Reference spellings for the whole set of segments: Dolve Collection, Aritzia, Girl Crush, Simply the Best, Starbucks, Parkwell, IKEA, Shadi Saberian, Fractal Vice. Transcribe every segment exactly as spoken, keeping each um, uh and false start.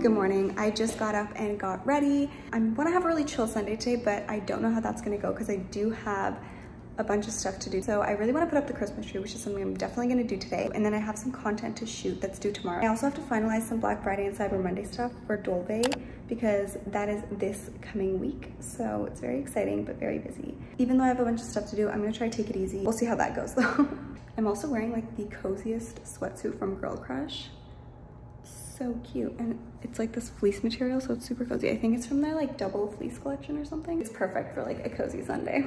Good morning. I just got up and got ready. I want to have a really chill Sunday today, but I don't know how that's going to go because I do have a bunch of stuff to do. So I really want to put up the Christmas tree, which is something I'm definitely going to do today. And then I have some content to shoot that's due tomorrow. I also have to finalize some Black Friday and Cyber Monday stuff for Dolve because that is this coming week. So it's very exciting, but very busy. Even though I have a bunch of stuff to do, I'm going to try to take it easy. We'll see how that goes though. I'm also wearing like the coziest sweatsuit from Girl Crush. So cute, and it's like this fleece material, so it's super cozy. I think it's from their like double fleece collection or something. It's perfect for like a cozy Sunday.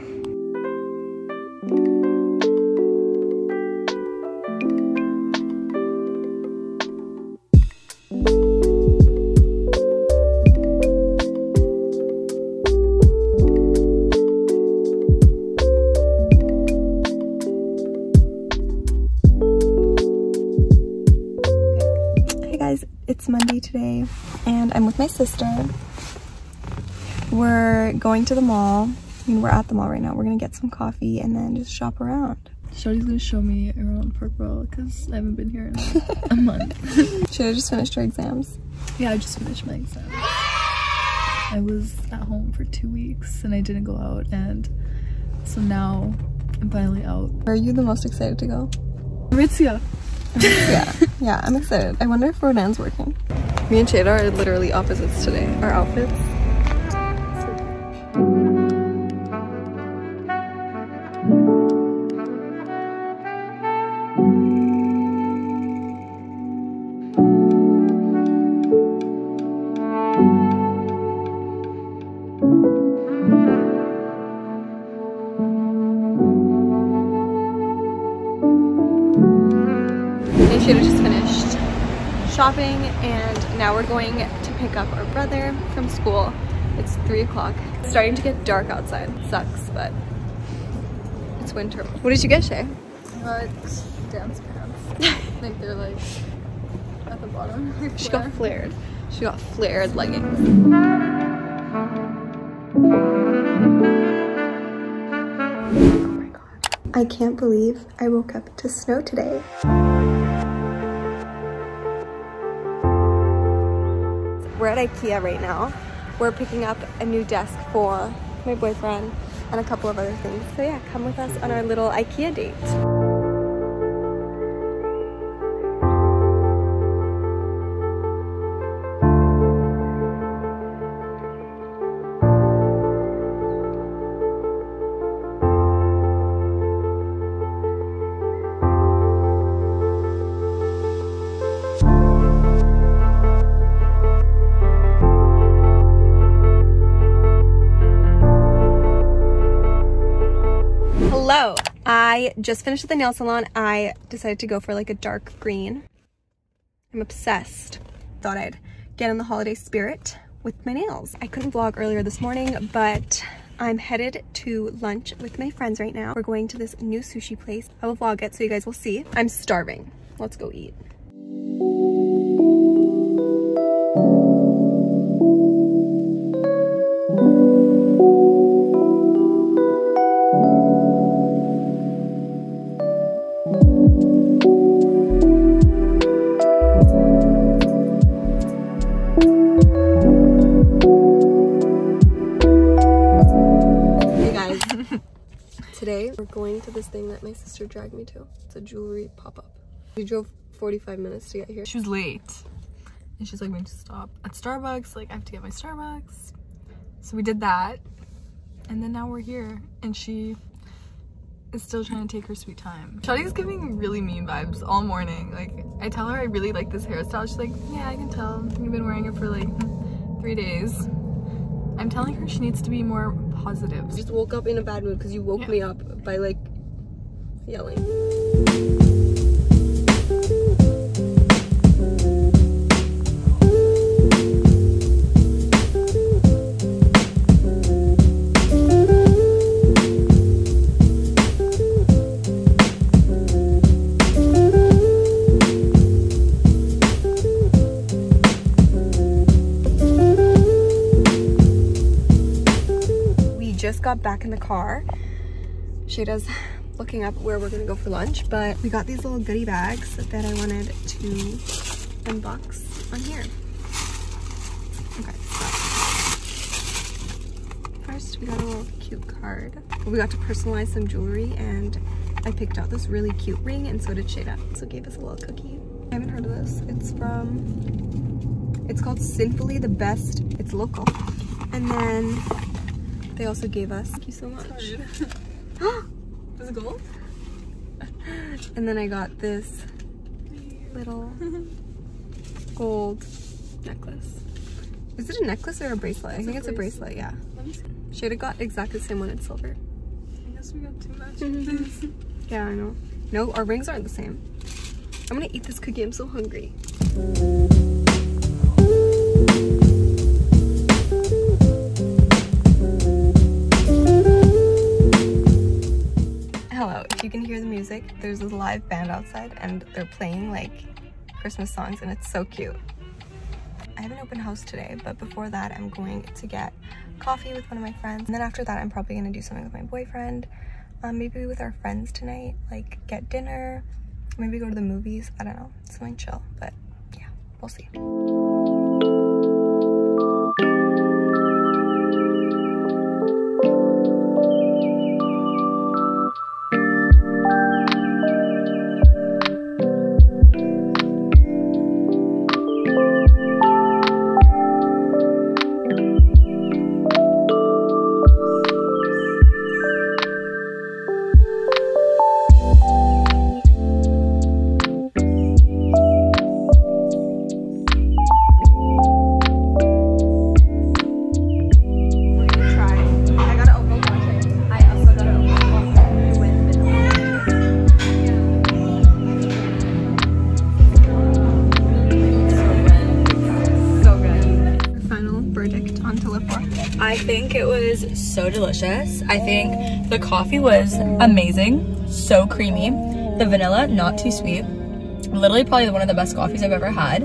It's Monday today and I'm with my sister. We're going to the mall. I mean, we're at the mall right now. We're gonna get some coffee and then just shop around. Shadi's gonna show me around Parkwell because I haven't been here in like a month. Shadi just finished her exams. Yeah, I just finished my exams. I was at home for two weeks and I didn't go out, and so now I'm finally out. Where are you the most excited to go? Aritzia. yeah, yeah, I'm excited. I wonder if Rodin's working. Me and Shada are literally opposites today. Our outfits. Shopping, and now we're going to pick up our brother from school. It's three o'clock. It's starting to get dark outside. It sucks, but it's winter. What did you get, Shay? I got dance pants. Like they're like at the bottom. Like she flare. got flared. She got flared leggings. Oh my god. I can't believe I woke up to snow today. We're at IKEA right now. We're picking up a new desk for my boyfriend and a couple of other things. So yeah, come with us on our little IKEA date. Hello, I just finished at the nail salon. I decided to go for like a dark green. I'm obsessed. Thought I'd get in the holiday spirit with my nails. I couldn't vlog earlier this morning, but I'm headed to lunch with my friends right now. We're going to this new sushi place. I will vlog it so you guys will see. I'm starving. Let's go eat. Today, we're going to this thing that my sister dragged me to. It's a jewelry pop-up. We drove forty-five minutes to get here. She was late. And she's like, we need to stop at Starbucks. Like, I have to get my Starbucks. So we did that. And then now we're here. And she is still trying to take her sweet time. Shadi's giving really mean vibes all morning. Like, I tell her I really like this hairstyle. She's like, yeah, I can tell. You've been wearing it for like three days. I'm telling her she needs to be more positive. I just woke up in a bad mood because you woke yeah. me up by like yelling. Just got back in the car. Shada's looking up where we're gonna go for lunch, but we got these little goodie bags that I wanted to unbox on here. first, we got a little cute card. We got to personalize some jewelry, and I picked out this really cute ring, and so did Shada. So gave us a little cookie. I haven't heard of this. It's from, it's called Simply the Best. It's local. And then they also gave us, thank you so much. Is it gold? And then I got this little gold necklace. Is it a necklace or a bracelet? It's I think a it's bracelet. a bracelet, yeah. Shada got exactly the same one in silver. I guess we got too much. Yeah, I know. No, our rings aren't the same. I'm gonna eat this cookie, I'm so hungry. Hello, if you can hear the music, there's a live band outside and they're playing like Christmas songs and it's so cute. I have an open house today, but before that I'm going to get coffee with one of my friends, and then after that I'm probably going to do something with my boyfriend, um, maybe with our friends tonight, like get dinner, maybe go to the movies, I don't know, something chill, but yeah, we'll see. So delicious. I think the coffee was amazing, so creamy. The vanilla, not too sweet. Literally probably one of the best coffees I've ever had.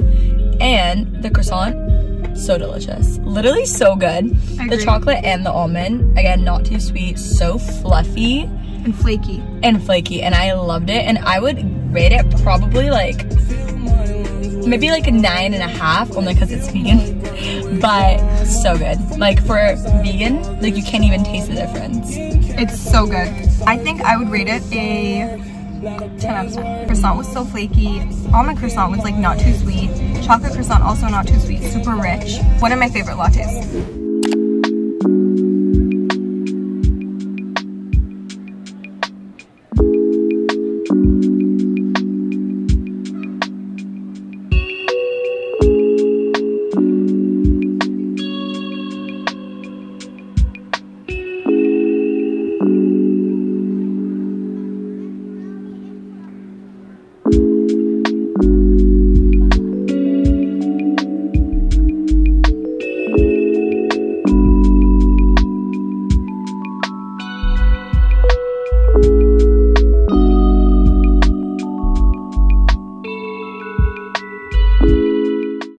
And the croissant, so delicious. Literally so good. The chocolate and the almond, again, not too sweet, so fluffy. And flaky. And flaky, and I loved it. And I would rate it probably like, maybe like a nine and a half, only because it's vegan. But so good. Like for vegan, like you can't even taste the difference. It's so good. I think I would rate it a ten out of ten. Croissant was so flaky. Almond croissant was like not too sweet. Chocolate croissant also not too sweet. Super rich. One of my favorite lattes.